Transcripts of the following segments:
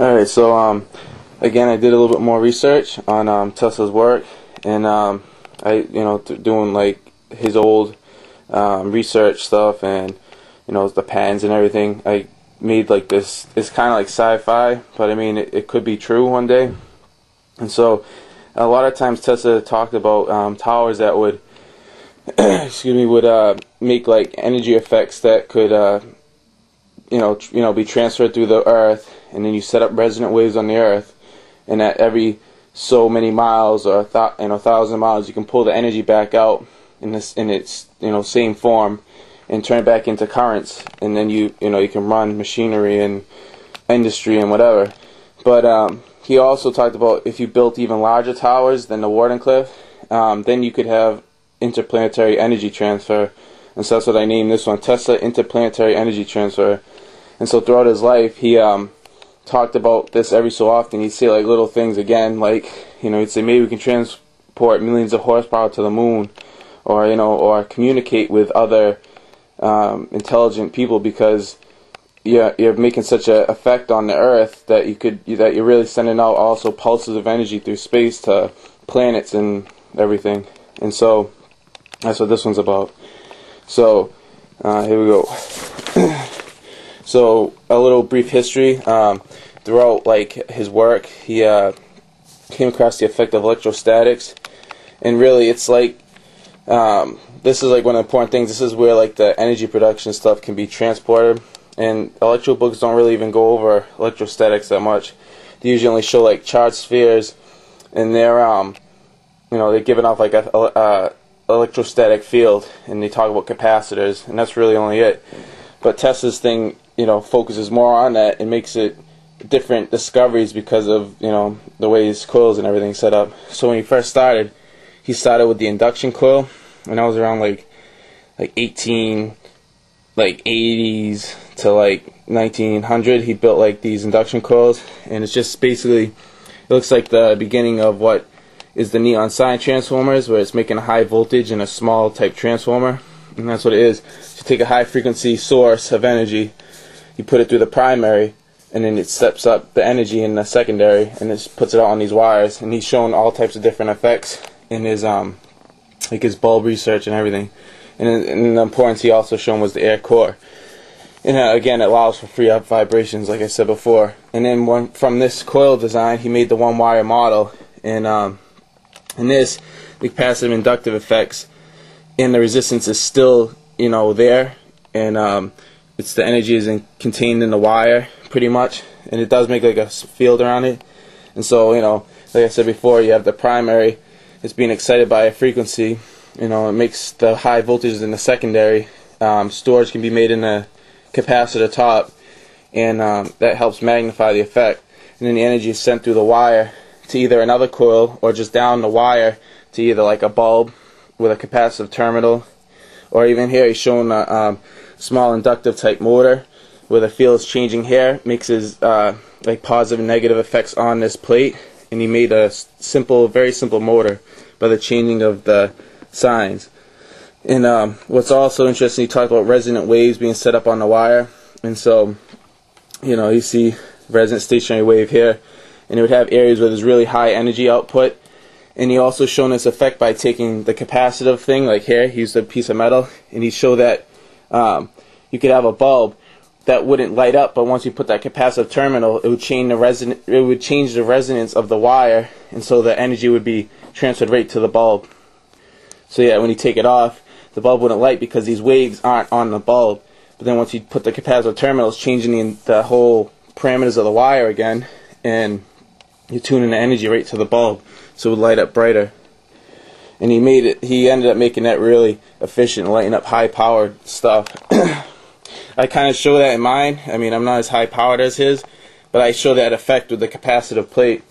Alright, so again, I did a little bit more research on Tesla's work, and I, you know, doing like his old research stuff, and you know, the patents and everything. I made like this, it's kind of like sci-fi, but I mean it could be true one day. And so a lot of times Tesla talked about towers that would excuse me, would make like energy effects that could you know be transferred through the earth, and then you set up resonant waves on the earth, and at every so many miles or 1,000 miles you can pull the energy back out in its, you know, same form, and turn it back into currents, and then you know you can run machinery and industry and whatever. But he also talked about if you built even larger towers than the Wardenclyffe, then you could have interplanetary energy transfer, and so that's what I named this one, Tesla Interplanetary Energy Transfer. And so throughout his life he talked about this every so often. He'd say like little things again, like, you know, he'd say maybe we can transport millions of horsepower to the moon, or you know, or communicate with other intelligent people, because you're making such an effect on the earth that you're really sending out also pulses of energy through space to planets and everything. And so that's what this one's about. So here we go. So a little brief history. Throughout like his work, he came across the effect of electrostatics, and really it's like this is like one of the important things. This is where like the energy production stuff can be transported, and electrical books don't really even go over electrostatics that much. They usually only show like charged spheres, and they're you know, they're giving off like a electrostatic field, and they talk about capacitors, and that's really only it. But Tesla's thing, you know, focuses more on that and makes it different discoveries because of, you know, the way his coils and everything set up. So when he first started, he started with the induction coil, and that was around like 80s to like 1900. He built like these induction coils, and it's just basically, it looks like the beginning of what is the neon sign transformers, where it's making a high voltage in a small type transformer. And that's what it is. You take a high frequency source of energy, you put it through the primary, and then it steps up the energy in the secondary, and it puts it out on these wires. And he's shown all types of different effects in his like his bulb research and everything. And the importance he also shown was the air core. And again, it allows for free up vibrations, like I said before. And then from this coil design, he made the one wire model, and in this, the capacitive inductive effects, and the resistance is still, you know, there, and it's the energy is contained in the wire pretty much, and it does make like a field around it. And so, you know, like I said before, you have the primary, it's being excited by a frequency, you know, it makes the high voltages in the secondary, storage can be made in the capacitor top, and that helps magnify the effect. And then the energy is sent through the wire to either another coil, or just down the wire to either like a bulb with a capacitive terminal, or even here he's shown a small inductive type motor where the field is changing here, mixes like positive and negative effects on this plate, and he made a simple, very simple motor by the changing of the signs. And what's also interesting, he talked about resonant waves being set up on the wire, and so, you know, you see resonant stationary wave here, and it would have areas where there's really high energy output. And he also shown this effect by taking the capacitive thing, like here, he used a piece of metal, and he showed that you could have a bulb that wouldn't light up, but once you put that capacitive terminal, it would change the resonance of the wire, and so the energy would be transferred right to the bulb. So yeah, when you take it off, the bulb wouldn't light because these waves aren't on the bulb. But then once you put the capacitive terminal, it's changing the whole parameters of the wire again, and you tune in the energy right to the bulb, so it would light up brighter. And he made it, he ended up making that really efficient, lighting up high powered stuff. I kind of show that in mine. I mean, I'm not as high powered as his, but I show that effect with the capacitive plate,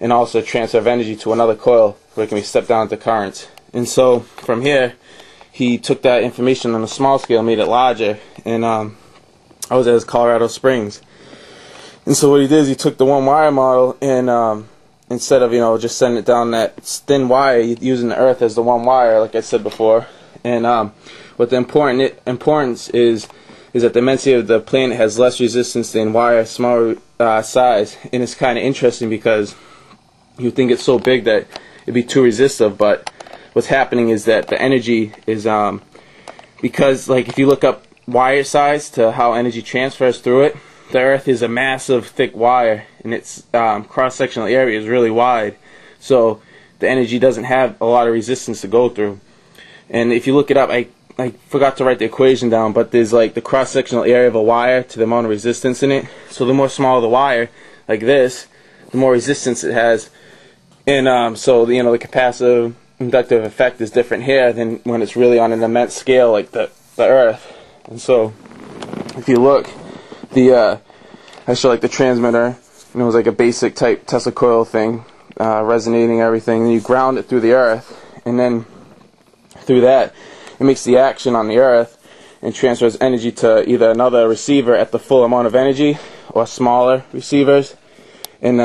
and also transfer of energy to another coil where it can be stepped down to currents. And so from here he took that information on a small scale and made it larger, and I was at Colorado Springs. And so what he did is he took the one wire model, and instead of, you know, just sending it down that thin wire, using the earth as the one wire, like I said before. And what the importance is is that the immensity of the planet has less resistance than wire, smaller size. And it's kind of interesting because you think it's so big that it'd be too resistive, but what's happening is that the energy is because, like, if you look up wire size to how energy transfers through it, the Earth is a massive thick wire, and its cross-sectional area is really wide, so the energy doesn't have a lot of resistance to go through. And if you look it up, I forgot to write the equation down, but there's like the cross-sectional area of a wire to the amount of resistance in it. So the more smaller the wire, like this, the more resistance it has. And so you know, the capacitive inductive effect is different here than when it's really on an immense scale like the Earth. And so if you look, the I show like the transmitter, and it was like a basic type Tesla coil thing, resonating everything, and you ground it through the Earth, and then through that it makes the action on the Earth and transfers energy to either another receiver at the full amount of energy or smaller receivers. And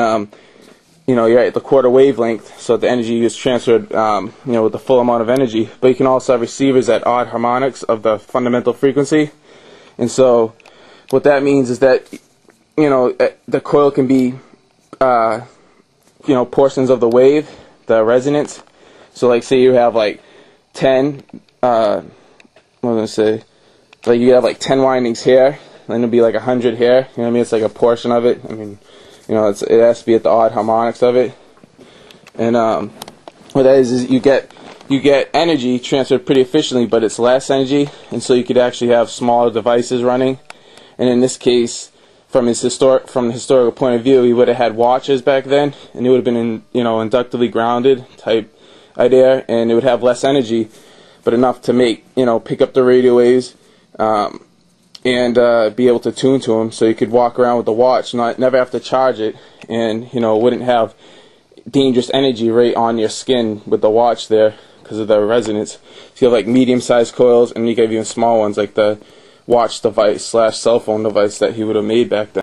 you know, you're at the quarter wavelength, so the energy is transferred, you know, with the full amount of energy. But you can also have receivers at odd harmonics of the fundamental frequency. And so what that means is that, you know, the coil can be, you know, portions of the wave, the resonance. So, like, say you have like 10, like you have like 10 windings here, and it'll be like 100 here. You know what I mean? It's like a portion of it. I mean, you know, it has to be at the odd harmonics of it. And what that is you get energy transferred pretty efficiently, but it's less energy, and so you could actually have smaller devices running. And in this case, from the historical point of view, he would have had watches back then, and it would have been inductively grounded type idea, and it would have less energy, but enough to make, you know, pick up the radio waves. And be able to tune to them, so you could walk around with the watch, never have to charge it, and you know, wouldn't have dangerous energy right on your skin with the watch there because of the resonance. So you have like medium-sized coils, and you can have even small ones like the watch device / cell phone device that he would have made back then.